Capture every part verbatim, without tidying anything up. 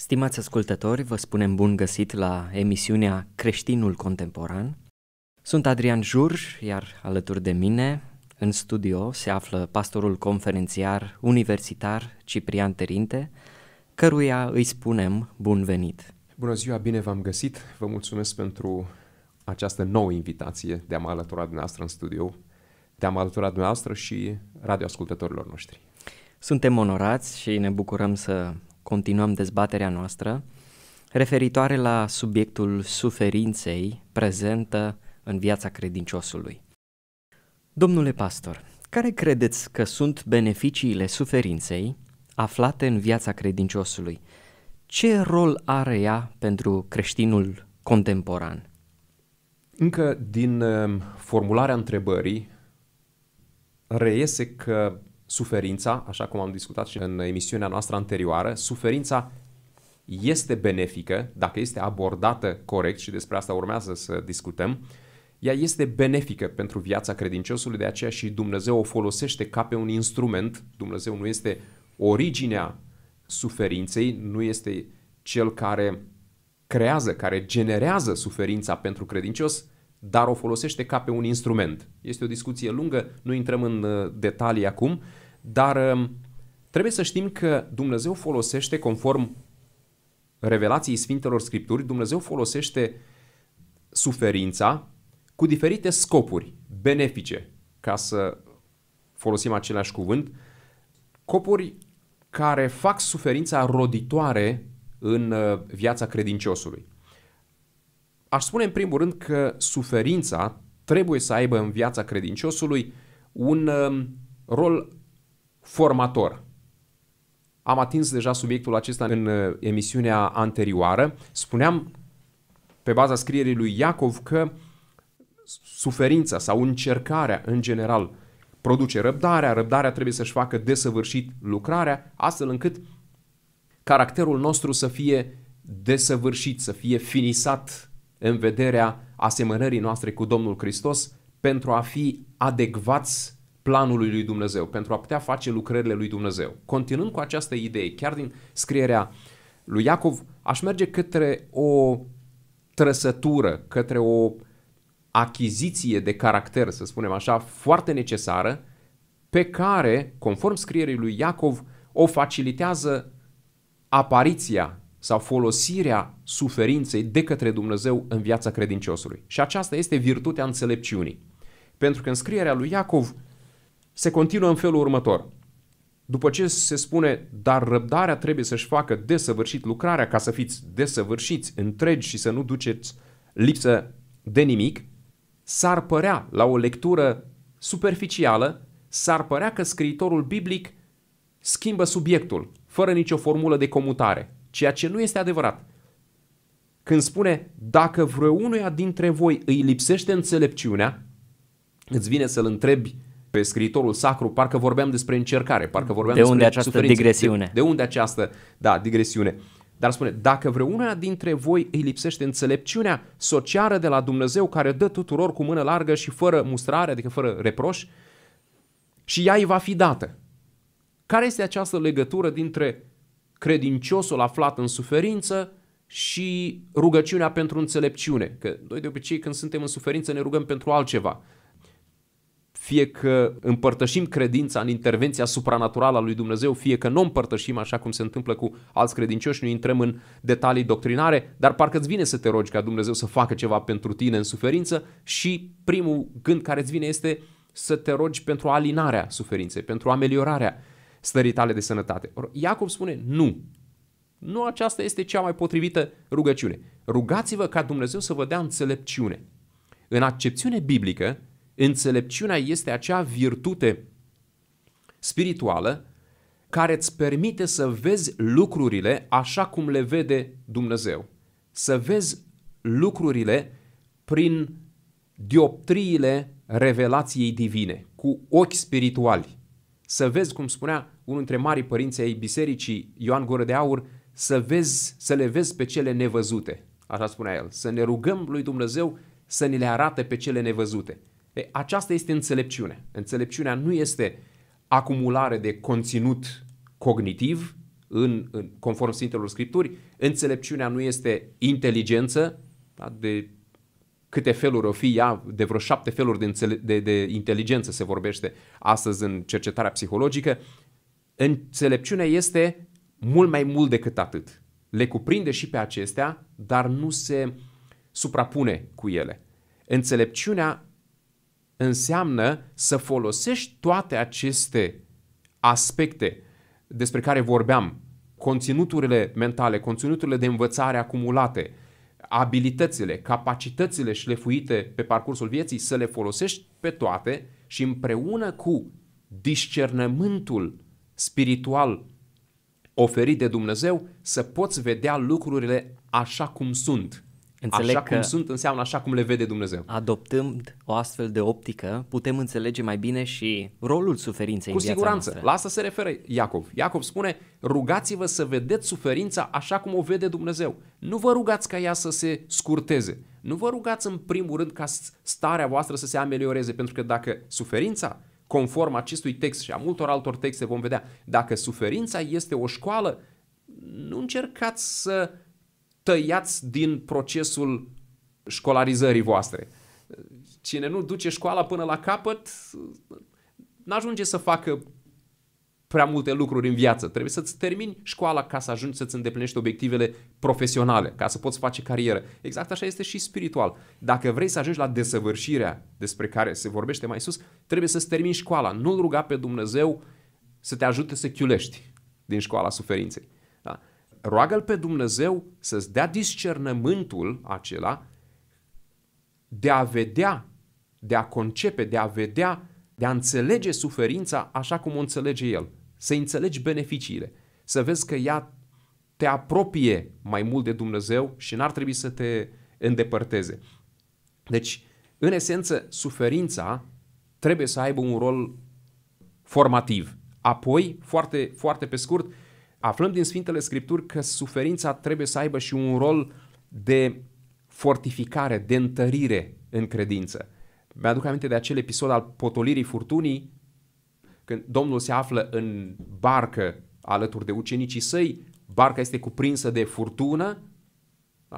Stimați ascultători, vă spunem bun găsit la emisiunea Creștinul Contemporan. Sunt Adrian Jurj, iar alături de mine, în studio, se află pastorul conferențiar universitar Ciprian Terinte, căruia îi spunem bun venit. Bună ziua, bine v-am găsit, vă mulțumesc pentru această nouă invitație de a mă alătura dumneavoastră în studio, de a mă alătura dumneavoastră și radioascultătorilor noștri. Suntem onorați și ne bucurăm să continuăm dezbaterea noastră referitoare la subiectul suferinței prezentă în viața credinciosului. Domnule pastor, care credeți că sunt beneficiile suferinței aflate în viața credinciosului? Ce rol are ea pentru creștinul contemporan? Încă din formularea întrebării reiese că suferința, așa cum am discutat și în emisiunea noastră anterioară, suferința este benefică, dacă este abordată corect, și despre asta urmează să discutăm. Ea este benefică pentru viața credinciosului, de aceea și Dumnezeu o folosește ca pe un instrument. Dumnezeu nu este originea suferinței, nu este cel care creează, care generează suferința pentru credincios, dar o folosește ca pe un instrument. Este o discuție lungă, nu intrăm în detalii acum, dar trebuie să știm că Dumnezeu folosește, conform revelației Sfintelor Scripturi, Dumnezeu folosește suferința cu diferite scopuri benefice, ca să folosim același cuvânt, scopuri care fac suferința roditoare în viața credinciosului. Aș spune în primul rând că suferința trebuie să aibă în viața credinciosului un rol formator. Am atins deja subiectul acesta în emisiunea anterioară. Spuneam, pe baza scrierii lui Iacov, că suferința sau încercarea în general produce răbdarea, răbdarea trebuie să-și facă desăvârșit lucrarea, astfel încât caracterul nostru să fie desăvârșit, să fie finisat în vederea asemănării noastre cu Domnul Hristos, pentru a fi adecvați planului lui Dumnezeu, pentru a putea face lucrările lui Dumnezeu. Continuând cu această idee, chiar din scrierea lui Iacov, aș merge către o trăsătură, către o achiziție de caracter, să spunem așa, foarte necesară, pe care, conform scrierii lui Iacov, o facilitează apariția sau folosirea suferinței de către Dumnezeu în viața credinciosului. Și aceasta este virtutea înțelepciunii. Pentru că în scrierea lui Iacov se continuă în felul următor. După ce se spune, dar răbdarea trebuie să-și facă desăvârșit lucrarea, ca să fiți desăvârșiți, întregi și să nu duceți lipsă de nimic, s-ar părea, la o lectură superficială, s-ar părea că scriitorul biblic schimbă subiectul, fără nicio formulă de comutare, ceea ce nu este adevărat. Când spune, dacă vreunuia dintre voi îi lipsește înțelepciunea, îți vine să-l întrebi pe scriitorul sacru, parcă vorbeam despre încercare, parcă vorbeam de despre unde această suferință, digresiune. De, de unde această, da, digresiune. Dar spune, dacă vreuna dintre voi îi lipsește înțelepciunea, s-o ceară de la Dumnezeu, care dă tuturor cu mână largă și fără mustrare, adică fără reproș, și ea îi va fi dată. Care este această legătură dintre credinciosul aflat în suferință și rugăciunea pentru înțelepciune? Că noi de obicei când suntem în suferință ne rugăm pentru altceva. Fie că împărtășim credința în intervenția supranaturală a lui Dumnezeu, fie că nu împărtășim, așa cum se întâmplă cu alți credincioși, nu intrăm în detalii doctrinare, dar parcă îți vine să te rogi ca Dumnezeu să facă ceva pentru tine în suferință și primul gând care îți vine este să te rogi pentru alinarea suferinței, pentru ameliorarea stării tale de sănătate. Iacov spune, nu, nu aceasta este cea mai potrivită rugăciune. Rugați-vă ca Dumnezeu să vă dea înțelepciune. În accepțiune biblică, înțelepciunea este acea virtute spirituală care îți permite să vezi lucrurile așa cum le vede Dumnezeu. Să vezi lucrurile prin dioptriile revelației divine, cu ochi spirituali. Să vezi, cum spunea unul dintre marii părinți ai bisericii, Ioan Gură de Aur, să, vezi, să le vezi pe cele nevăzute. Așa spunea el. Să ne rugăm lui Dumnezeu să ne le arate pe cele nevăzute. E, aceasta este înțelepciunea. Înțelepciunea nu este acumulare de conținut cognitiv, în, în, conform Sfintelor Scripturi, înțelepciunea nu este inteligență, da? De câte feluri o fi ea, de vreo șapte feluri de, înțele, de, de inteligență se vorbește astăzi în cercetarea psihologică. Înțelepciunea este mult mai mult decât atât. Le cuprinde și pe acestea, dar nu se suprapune cu ele. Înțelepciunea înseamnă să folosești toate aceste aspecte despre care vorbeam, conținuturile mentale, conținuturile de învățare acumulate, abilitățile, capacitățile șlefuite pe parcursul vieții, să le folosești pe toate și împreună cu discernământul spiritual oferit de Dumnezeu să poți vedea lucrurile așa cum sunt. Înțeleg așa cum sunt înseamnă așa cum le vede Dumnezeu. Adoptând o astfel de optică, putem înțelege mai bine și rolul suferinței cu în viața siguranță. Noastră. La asta se referă Iacov. Iacov spune, rugați-vă să vedeți suferința așa cum o vede Dumnezeu. Nu vă rugați ca ea să se scurteze. Nu vă rugați în primul rând ca starea voastră să se amelioreze, pentru că dacă suferința, conform acestui text și a multor altor texte vom vedea, dacă suferința este o școală, nu încercați să tăiați din procesul școlarizării voastre. Cine nu duce școala până la capăt, n-ajunge să facă prea multe lucruri în viață. Trebuie să-ți termini școala ca să ajungi să-ți îndeplinești obiectivele profesionale, ca să poți face carieră. Exact așa este și spiritual. Dacă vrei să ajungi la desăvârșirea despre care se vorbește mai sus, trebuie să-ți termini școala. Nu-L ruga pe Dumnezeu să te ajute să chiulești din școala suferinței. Da? Roagă-L pe Dumnezeu să-ți dea discernământul acela de a vedea, de a concepe, de a vedea, de a înțelege suferința așa cum o înțelege El. Să înțelegi beneficiile, să vezi că ea te apropie mai mult de Dumnezeu și n-ar trebui să te îndepărteze. Deci, în esență, suferința trebuie să aibă un rol formativ. Apoi, foarte, foarte pe scurt, aflăm din Sfintele Scripturi că suferința trebuie să aibă și un rol de fortificare, de întărire în credință. Mi-aduc aminte de acel episod al potolirii furtunii, când Domnul se află în barcă alături de ucenicii săi, barca este cuprinsă de furtună,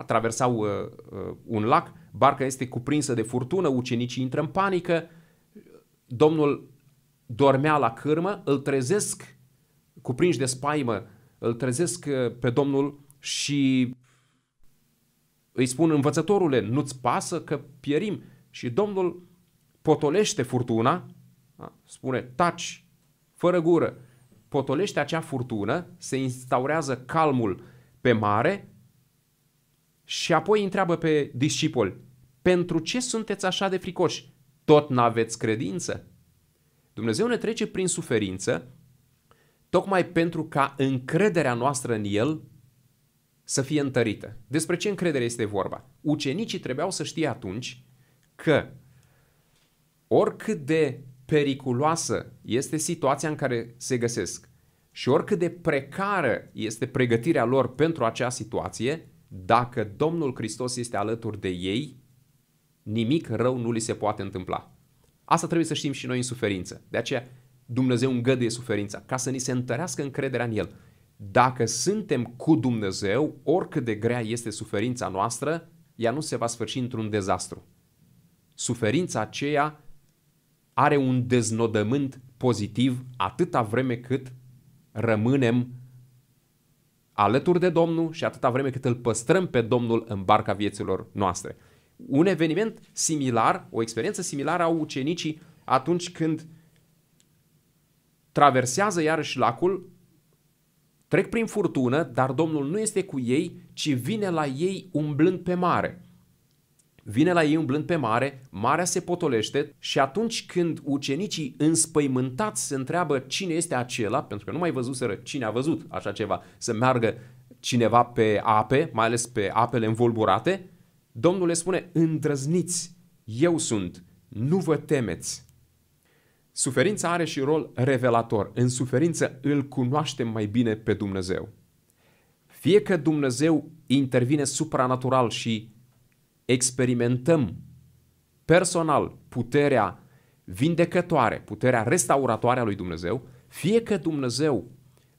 traversau uh, uh, un lac, barca este cuprinsă de furtună, ucenicii intră în panică, Domnul dormea la cârmă, îl trezesc, cuprinși de spaimă, îl trezesc pe Domnul și îi spun, învățătorule, nu-ți pasă că pierim? Și Domnul potolește furtuna, spune, taci, fără gură, potolește acea furtună, se instaurează calmul pe mare și apoi întreabă pe discipoli, pentru ce sunteți așa de fricoși? Tot n-aveți credință? Dumnezeu ne trece prin suferință tocmai pentru ca încrederea noastră în El să fie întărită. Despre ce încredere este vorba? Ucenicii trebuiau să știe atunci că oricât de periculoasă este situația în care se găsesc și oricât de precară este pregătirea lor pentru acea situație, dacă Domnul Hristos este alături de ei, nimic rău nu li se poate întâmpla. Asta trebuie să știm și noi în suferință. De aceea Dumnezeu îngăduie suferința ca să ni se întărească încrederea în El. Dacă suntem cu Dumnezeu, oricât de grea este suferința noastră, ea nu se va sfârși într-un dezastru. Suferința aceea are un deznodământ pozitiv atâta vreme cât rămânem alături de Domnul și atâta vreme cât îl păstrăm pe Domnul în barca vieților noastre. Un eveniment similar, o experiență similară au ucenicii atunci când traversează iarăși lacul, trec prin furtună, dar Domnul nu este cu ei, ci vine la ei umblând pe mare. Vine la ei umblând pe mare, marea se potolește și atunci când ucenicii înspăimântați se întreabă cine este acela, pentru că nu mai văzuseră cine a văzut așa ceva, să meargă cineva pe ape, mai ales pe apele învolburate, Domnul le spune, îndrăzniți, eu sunt, nu vă temeți. Suferința are și rol revelator. În suferință îl cunoaștem mai bine pe Dumnezeu. Fie că Dumnezeu intervine supranatural și experimentăm personal puterea vindecătoare, puterea restauratoare a lui Dumnezeu, fie că Dumnezeu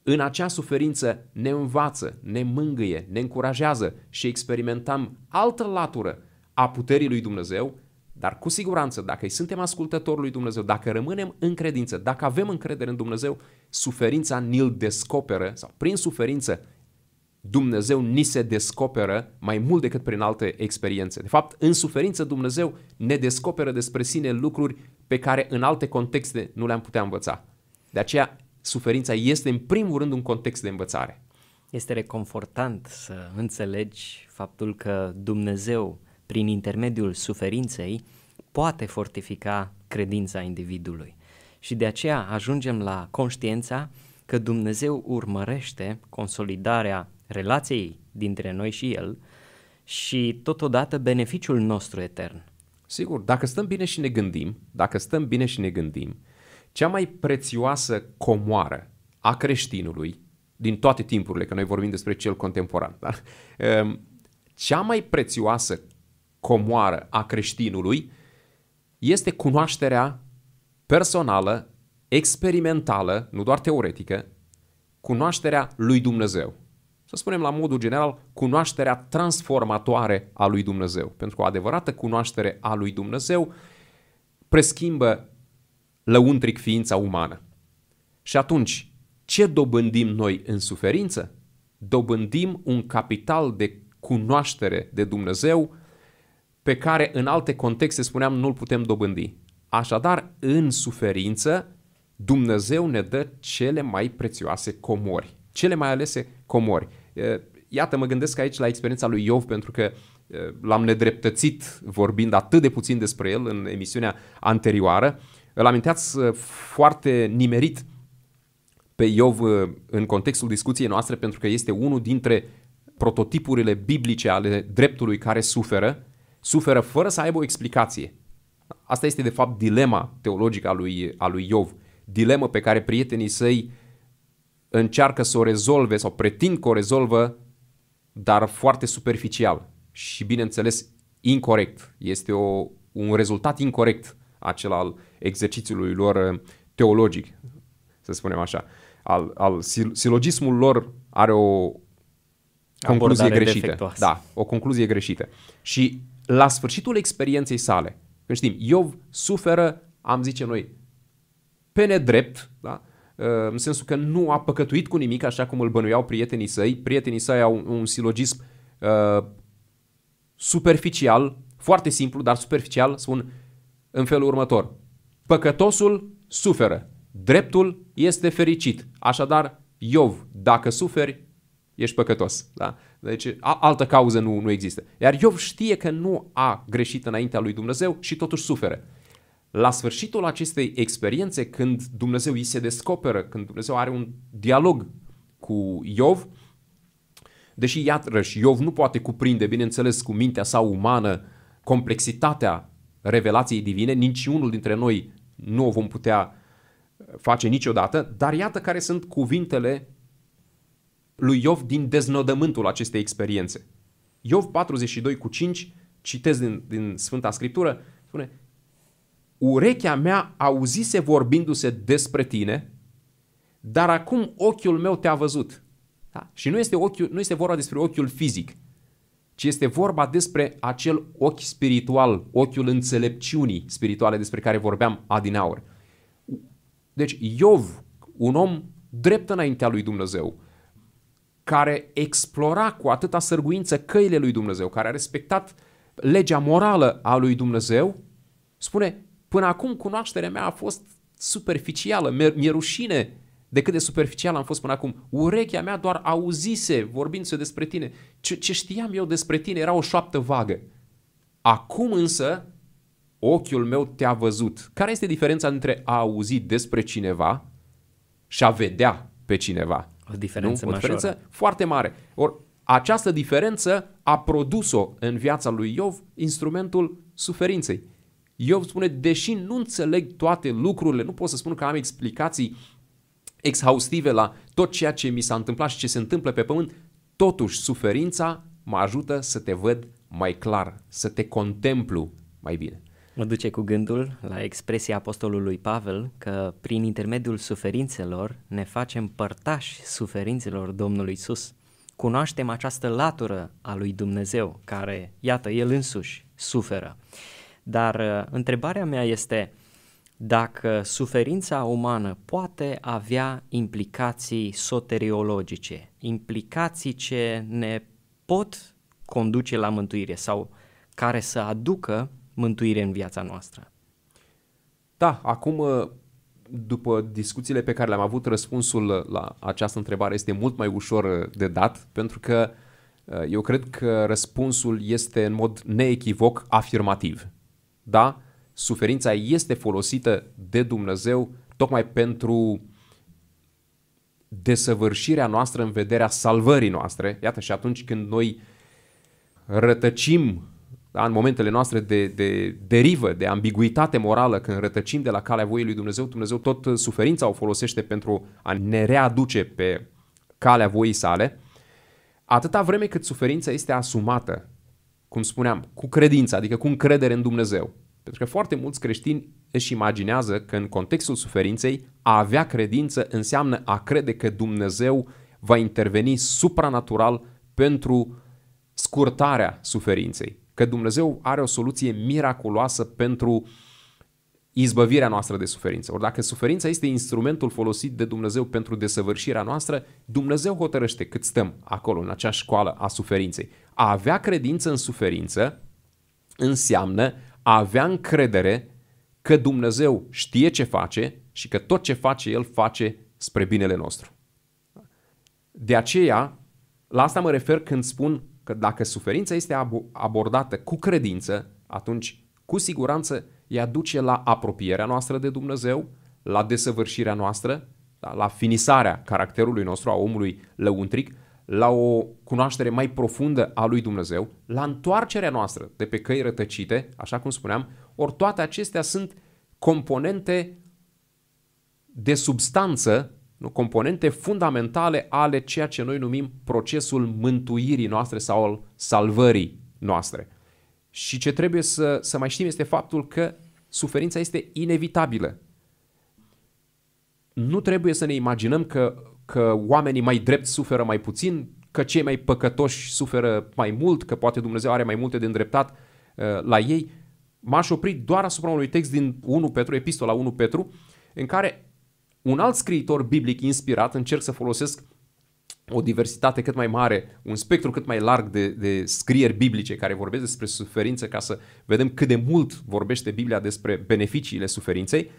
În acea suferință ne învață, ne mângâie, ne încurajează și experimentăm altă latură a puterii lui Dumnezeu, dar cu siguranță, dacă îi suntem ascultători lui Dumnezeu, dacă rămânem în credință, dacă avem încredere în Dumnezeu, suferința ni-l descoperă, sau prin suferință Dumnezeu ni se descoperă mai mult decât prin alte experiențe. De fapt, în suferință Dumnezeu ne descoperă despre sine lucruri pe care în alte contexte nu le-am putea învăța. De aceea, suferința este în primul rând un context de învățare. Este reconfortant să înțelegi faptul că Dumnezeu, prin intermediul suferinței, poate fortifica credința individului. Și de aceea ajungem la conștiința că Dumnezeu urmărește consolidarea relației dintre noi și El și totodată beneficiul nostru etern. Sigur, dacă stăm bine și ne gândim, dacă stăm bine și ne gândim, cea mai prețioasă comoară a creștinului, din toate timpurile, că noi vorbim despre cel contemporan, da? Cea mai prețioasă comoară a creștinului este cunoașterea personală, experimentală, nu doar teoretică, cunoașterea lui Dumnezeu. Să spunem la modul general, cunoașterea transformatoare a lui Dumnezeu. Pentru că o adevărată cunoaștere a lui Dumnezeu preschimbă lăuntric ființa umană. Și atunci, ce dobândim noi în suferință? Dobândim un capital de cunoaștere de Dumnezeu pe care în alte contexte, spuneam, nu-l putem dobândi. Așadar, în suferință, Dumnezeu ne dă cele mai prețioase comori, cele mai alese comori. Iată, mă gândesc aici la experiența lui Iov, pentru că l-am nedreptățit vorbind atât de puțin despre el în emisiunea anterioară. Îl aminteați foarte nimerit pe Iov în contextul discuției noastre, pentru că este unul dintre prototipurile biblice ale dreptului care suferă, suferă fără să aibă o explicație. Asta este de fapt dilema teologică a lui, a lui Iov, dilemă pe care prietenii săi încearcă să o rezolve sau pretind că o rezolvă, dar foarte superficial și, bineînțeles, incorect. Este o, un rezultat incorect acela al exercițiului lor teologic, să spunem așa. Al, al silogismul lor are o concluzie greșită. Da, o concluzie greșită. Și la sfârșitul experienței sale, când știm, Iov suferă, am zice noi, pe nedrept, da? În sensul că nu a păcătuit cu nimic, așa cum îl bănuiau prietenii săi. Prietenii săi au un silogism uh, superficial, foarte simplu, dar superficial, spun în felul următor: păcătosul suferă, dreptul este fericit. Așadar, Iov, dacă suferi, ești păcătos. Da? Deci altă cauză nu, nu există. Iar Iov știe că nu a greșit înaintea lui Dumnezeu și totuși suferă. La sfârșitul acestei experiențe, când Dumnezeu îi se descoperă, când Dumnezeu are un dialog cu Iov, deși iarăși Iov nu poate cuprinde, bineînțeles, cu mintea sa umană complexitatea revelației divine, niciunul dintre noi nu o vom putea face niciodată, dar iată care sunt cuvintele lui Iov din deznodământul acestei experiențe. Iov patruzeci și doi cu cinci, citesc din, din Sfânta Scriptură, spune: urechea mea auzise vorbindu-se despre tine, dar acum ochiul meu te-a văzut. Da? Și nu este, ochiul, nu este vorba despre ochiul fizic, ci este vorba despre acel ochi spiritual, ochiul înțelepciunii spirituale despre care vorbeam adinaur. Deci Iov, un om drept înaintea lui Dumnezeu, care explora cu atâta sârguință căile lui Dumnezeu, care a respectat legea morală a lui Dumnezeu, spune: până acum cunoașterea mea a fost superficială, mi-e rușine de cât de superficial am fost până acum. Urechea mea doar auzise vorbindu-se despre tine. Ce, ce știam eu despre tine era o șoaptă vagă. Acum însă ochiul meu te-a văzut. Care este diferența între a auzi despre cineva și a vedea pe cineva? O diferență, nu? O diferență majoră. Foarte mare. Or, această diferență a produs-o în viața lui Iov instrumentul suferinței. Iov spune: deși nu înțeleg toate lucrurile, nu pot să spun că am explicații exhaustive la tot ceea ce mi s-a întâmplat și ce se întâmplă pe pământ, totuși suferința mă ajută să te văd mai clar, să te contemplu mai bine. Mă duce cu gândul la expresia apostolului Pavel că prin intermediul suferințelor ne facem părtași suferințelor Domnului Iisus. Cunoaștem această latură a lui Dumnezeu care, iată, El însuși suferă. Dar întrebarea mea este dacă suferința umană poate avea implicații soteriologice, implicații ce ne pot conduce la mântuire sau care să aducă mântuire în viața noastră. Da, acum, după discuțiile pe care le-am avut, răspunsul la această întrebare este mult mai ușor de dat, pentru că eu cred că răspunsul este în mod neechivoc afirmativ. Da, suferința este folosită de Dumnezeu tocmai pentru desăvârșirea noastră în vederea salvării noastre. Iată, și atunci când noi rătăcim, da, în momentele noastre de, de derivă, de ambiguitate morală, când rătăcim de la calea voiei lui Dumnezeu, Dumnezeu tot suferința o folosește pentru a ne readuce pe calea voii sale, atâta vreme cât suferința este asumată, cum spuneam, cu credință, adică cu încredere în Dumnezeu. Pentru că foarte mulți creștini își imaginează că în contextul suferinței a avea credință înseamnă a crede că Dumnezeu va interveni supranatural pentru scurtarea suferinței, că Dumnezeu are o soluție miraculoasă pentru izbăvirea noastră de suferință. Ori dacă suferința este instrumentul folosit de Dumnezeu pentru desăvârșirea noastră, Dumnezeu hotărăște cât stăm acolo, în acea școală a suferinței. A avea credință în suferință înseamnă a avea încredere că Dumnezeu știe ce face și că tot ce face El face spre binele nostru. De aceea, la asta mă refer când spun că dacă suferința este abordată cu credință, atunci cu siguranță ea duce la apropierea noastră de Dumnezeu, la desăvârșirea noastră, la finisarea caracterului nostru, a omului lăuntric, la o cunoaștere mai profundă a lui Dumnezeu, la întoarcerea noastră de pe căi rătăcite, așa cum spuneam, ori toate acestea sunt componente de substanță, componente fundamentale ale ceea ce noi numim procesul mântuirii noastre sau al salvării noastre. Și ce trebuie să, să mai știm este faptul că suferința este inevitabilă. Nu trebuie să ne imaginăm că, că oamenii mai drepți suferă mai puțin, că cei mai păcătoși suferă mai mult, că poate Dumnezeu are mai multe de îndreptat uh, la ei. M-aș opri doar asupra unui text din întâi Petru, epistola întâi Petru, în care un alt scriitor biblic inspirat, încerc să folosesc o diversitate cât mai mare, un spectru cât mai larg de, de scrieri biblice care vorbesc despre suferință, ca să vedem cât de mult vorbește Biblia despre beneficiile suferinței.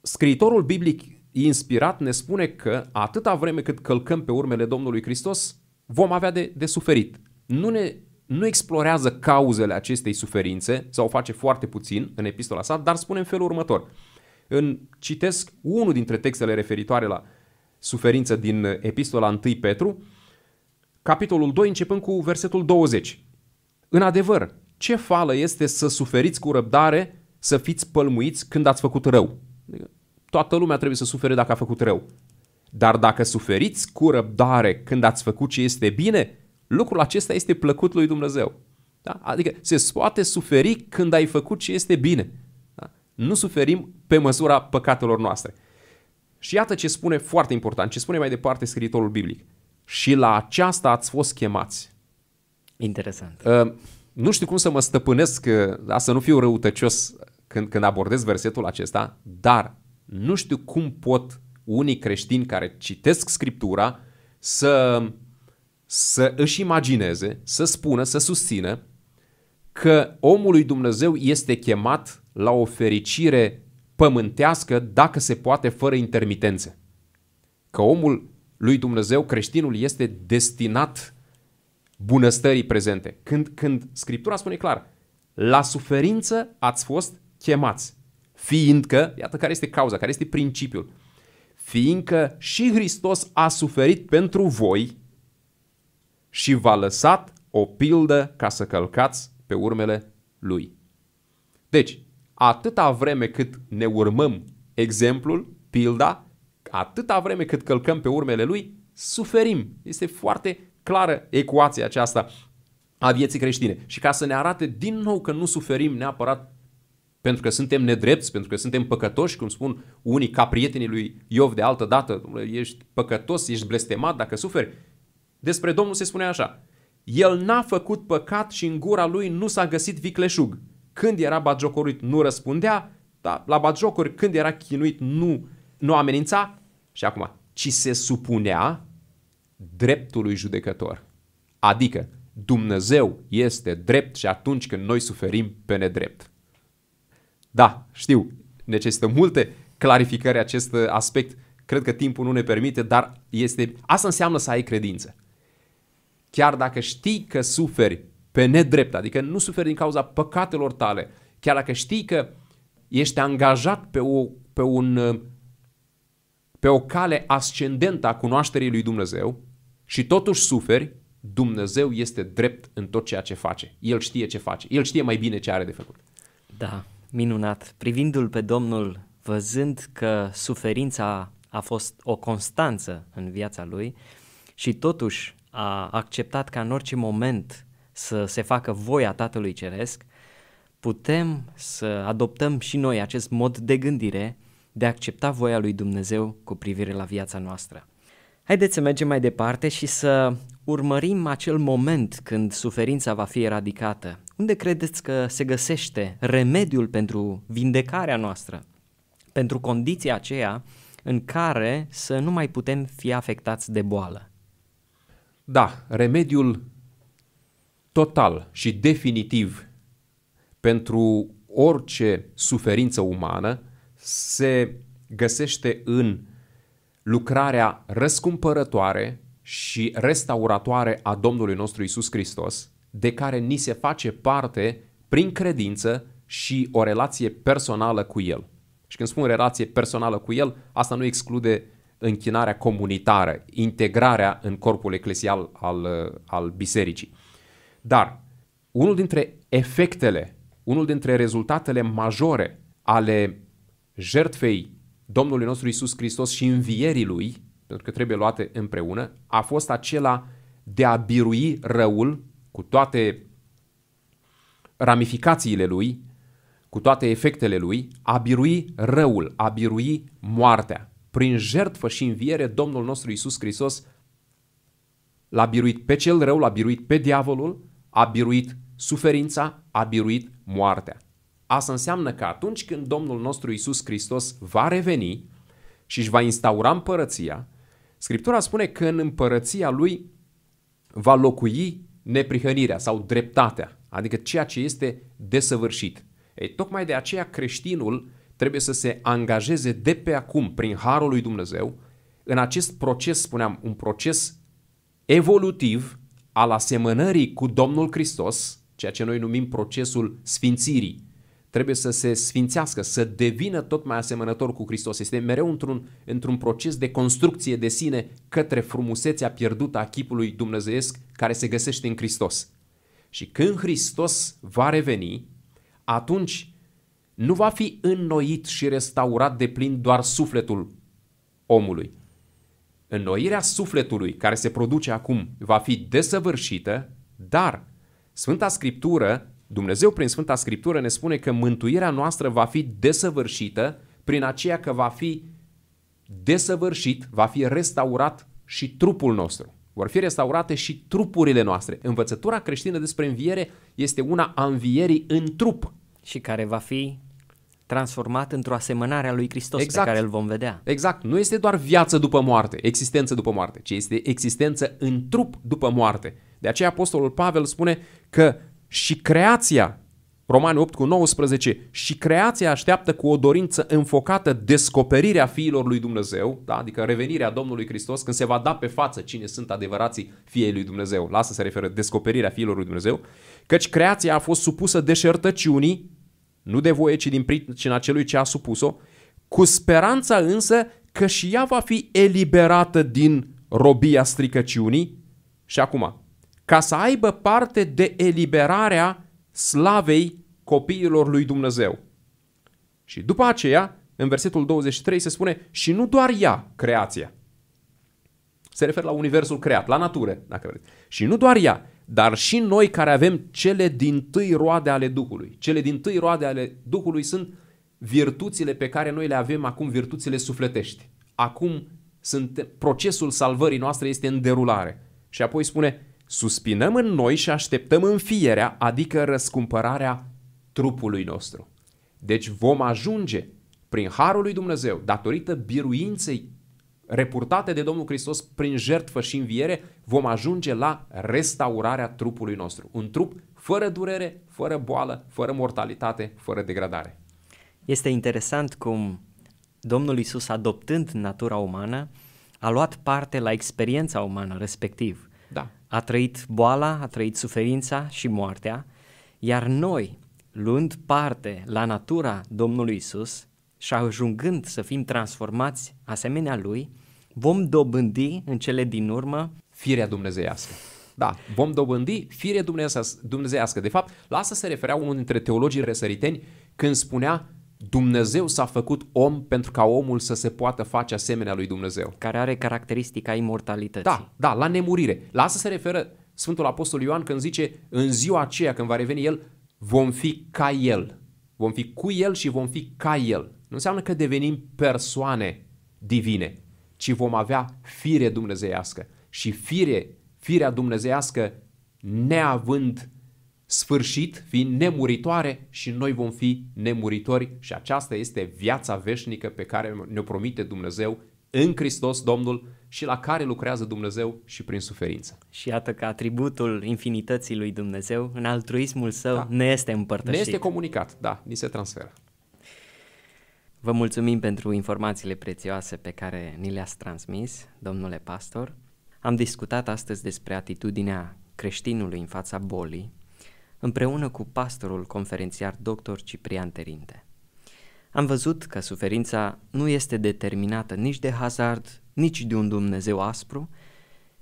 Scriitorul biblic inspirat ne spune că atâta vreme cât călcăm pe urmele Domnului Hristos, vom avea de, de suferit. Nu, ne, nu explorează cauzele acestei suferințe, sau o face foarte puțin în epistola sa, dar spune în felul următor. În, citesc unul dintre textele referitoare la suferință din epistola întâi Petru, capitolul doi, începând cu versetul douăzeci. În adevăr, ce fală este să suferiți cu răbdare, să fiți pălmuiți când ați făcut rău. Toată lumea trebuie să sufere dacă a făcut rău. Dar dacă suferiți cu răbdare când ați făcut ce este bine, lucrul acesta este plăcut lui Dumnezeu. Da? Adică se poate suferi când ai făcut ce este bine. Nu suferim pe măsura păcatelor noastre. Și iată ce spune foarte important, ce spune mai departe scriitorul biblic. Și la aceasta ați fost chemați. Interesant. Uh, nu știu cum să mă stăpânesc, da, să nu fiu răutăcios când, când abordez versetul acesta, dar nu știu cum pot unii creștini care citesc Scriptura să, să își imagineze, să spună, să susțină că omul lui Dumnezeu este chemat la o fericire pământească, dacă se poate, fără intermitențe. Că omul lui Dumnezeu, creștinul, este destinat bunăstării prezente. Când, când Scriptura spune clar, la suferință ați fost chemați, fiindcă, iată care este cauza, care este principiul, fiindcă și Hristos a suferit pentru voi și v-a lăsat o pildă ca să călcați pe urmele Lui. Deci, atâta vreme cât ne urmăm exemplul, pilda, atâta vreme cât călcăm pe urmele Lui, suferim. Este foarte clară ecuația aceasta a vieții creștine. Și ca să ne arate din nou că nu suferim neapărat pentru că suntem nedrepți, pentru că suntem păcătoși, cum spun unii ca prietenii lui Iov de altă dată, ești păcătos, ești blestemat dacă suferi. Despre Domnul se spune așa: El n-a făcut păcat și în gura lui nu s-a găsit vicleșug. Când era batjocorit nu răspundea, dar la batjocuri când era chinuit nu, nu amenința. Și acum, ci se supunea dreptului judecător. Adică Dumnezeu este drept și atunci când noi suferim pe nedrept. Da, știu, necesită multe clarificări acest aspect. Cred că timpul nu ne permite, dar este... asta înseamnă să ai credință. Chiar dacă știi că suferi pe nedrept, adică nu suferi din cauza păcatelor tale, chiar dacă știi că ești angajat pe o, pe un, pe o cale ascendentă a cunoașterii lui Dumnezeu și totuși suferi, Dumnezeu este drept în tot ceea ce face. El știe ce face. El știe mai bine ce are de făcut. Da, minunat. Privindu-L pe Domnul, văzând că suferința a fost o constanță în viața lui și totuși a acceptat ca în orice moment să se facă voia Tatălui Ceresc, putem să adoptăm și noi acest mod de gândire de a accepta voia lui Dumnezeu cu privire la viața noastră. Haideți să mergem mai departe și să urmărim acel moment când suferința va fi eradicată. Unde credeți că se găsește remediul pentru vindecarea noastră, pentru condiția aceea în care să nu mai putem fi afectați de boală? Da, remediul total și definitiv pentru orice suferință umană se găsește în lucrarea răscumpărătoare și restauratoare a Domnului nostru Iisus Hristos, de care ni se face parte prin credință și o relație personală cu El. Și când spun relație personală cu El, asta nu exclude închinarea comunitară, integrarea în corpul eclesial al, al bisericii. Dar unul dintre efectele, unul dintre rezultatele majore ale jertfei Domnului nostru Iisus Hristos și învierii Lui, pentru că trebuie luate împreună, a fost acela de a birui răul cu toate ramificațiile lui, cu toate efectele lui, a birui răul, a birui moartea. Prin jertfă și înviere, Domnul nostru Iisus Hristos l-a biruit pe cel rău, l-a biruit pe diavolul, a biruit suferința, a biruit moartea. Asta înseamnă că atunci când Domnul nostru Iisus Hristos va reveni și își va instaura împărăția, Scriptura spune că în împărăția Lui va locui neprihănirea sau dreptatea, adică ceea ce este desăvârșit. Ei, tocmai de aceea creștinul trebuie să se angajeze de pe acum, prin harul lui Dumnezeu, în acest proces, spuneam, un proces evolutiv al asemănării cu Domnul Hristos, ceea ce noi numim procesul sfințirii. Trebuie să se sfințească, să devină tot mai asemănător cu Hristos. Este mereu într-un, într-un proces de construcție de sine către frumusețea pierdută a chipului dumnezeiesc care se găsește în Hristos. Și când Hristos va reveni, atunci nu va fi înnoit și restaurat de plin doar sufletul omului. Înnoirea sufletului care se produce acum va fi desăvârșită, dar Sfânta Scriptură, Dumnezeu prin Sfânta Scriptură ne spune că mântuirea noastră va fi desăvârșită prin aceea că va fi desăvârșit, va fi restaurat și trupul nostru. Vor fi restaurate și trupurile noastre. Învățătura creștină despre înviere este una a învierii în trup. Și care va fi transformat într-o asemănare a lui Hristos, exact, pe care îl vom vedea. Exact. Nu este doar viață după moarte, existență după moarte, ci este existență în trup după moarte. De aceea Apostolul Pavel spune că și creația, Romani opt cu nouăsprezece, și creația așteaptă cu o dorință înfocată descoperirea fiilor lui Dumnezeu, da? Adică revenirea Domnului Hristos, când se va da pe față cine sunt adevărații fiii lui Dumnezeu. La asta se referă descoperirea fiilor lui Dumnezeu, căci creația a fost supusă deșertăciunii, nu de voie, ci din pricina celui ce a supus-o, cu speranța însă că și ea va fi eliberată din robia stricăciunii și acum, ca să aibă parte de eliberarea slavei copiilor lui Dumnezeu. Și după aceea, în versetul douăzeci și trei se spune, și nu doar ea, creația, Se referă la universul creat, la natură, dacă vreți. Și nu doar ea, dar și noi care avem cele dintâi roade ale Duhului. Cele dintâi roade ale Duhului sunt virtuțile pe care noi le avem acum, virtuțile sufletești. Acum sunt, procesul salvării noastre este în derulare. Și apoi spune, suspinăm în noi și așteptăm înfierea, adică răscumpărarea trupului nostru. Deci vom ajunge prin harul lui Dumnezeu, datorită biruinței repurtate de Domnul Hristos prin jertfă și înviere, vom ajunge la restaurarea trupului nostru. Un trup fără durere, fără boală, fără mortalitate, fără degradare. Este interesant cum Domnul Iisus, adoptând natura umană, a luat parte la experiența umană respectiv. Da. A trăit boala, a trăit suferința și moartea, iar noi, luând parte la natura Domnului Iisus și ajungând să fim transformați asemenea Lui, vom dobândi în cele din urmă firea dumnezeiască. Da, vom dobândi firea dumnezeiască. De fapt, la asta se referea unul dintre teologii răsăriteni când spunea Dumnezeu s-a făcut om pentru ca omul să se poată face asemenea lui Dumnezeu. Care are caracteristica imortalității. Da, da, la nemurire. La asta se referă Sfântul Apostol Ioan când zice în ziua aceea când va reveni El, vom fi ca El. Vom fi cu El și vom fi ca El. Nu înseamnă că devenim persoane divine, ci vom avea fire dumnezeiască. Și fire, firea dumnezeiască neavând sfârșit, fiind nemuritoare și noi vom fi nemuritori și aceasta este viața veșnică pe care ne-o promite Dumnezeu în Hristos Domnul și la care lucrează Dumnezeu și prin suferință. Și iată că atributul infinității lui Dumnezeu în altruismul său da. ne este împărtășit. Ne este comunicat, da, ni se transferă. Vă mulțumim pentru informațiile prețioase pe care ni le-ați transmis, domnule pastor. Am discutat astăzi despre atitudinea creștinului în fața bolii, împreună cu pastorul conferențiar doctor Ciprian Terinte. Am văzut că suferința nu este determinată nici de hazard, nici de un Dumnezeu aspru,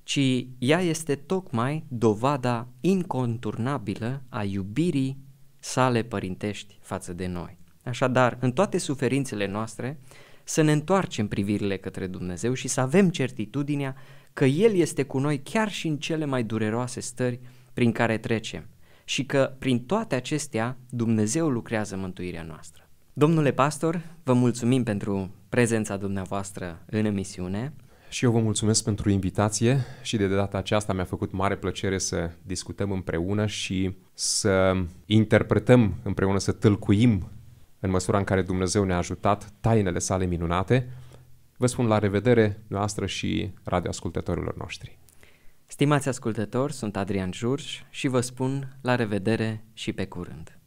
ci ea este tocmai dovada inconturnabilă a iubirii sale părintești față de noi. Așadar, în toate suferințele noastre, să ne întoarcem privirile către Dumnezeu și să avem certitudinea că El este cu noi chiar și în cele mai dureroase stări prin care trecem. Și că prin toate acestea Dumnezeu lucrează mântuirea noastră. Domnule pastor, vă mulțumim pentru prezența dumneavoastră în emisiune. Și eu vă mulțumesc pentru invitație și de data aceasta mi-a făcut mare plăcere să discutăm împreună și să interpretăm împreună, să tâlcuim în măsura în care Dumnezeu ne-a ajutat tainele sale minunate. Vă spun la revedere noastră și radioascultătorilor noștri. Stimați ascultători, sunt Adrian Jurj și vă spun la revedere și pe curând.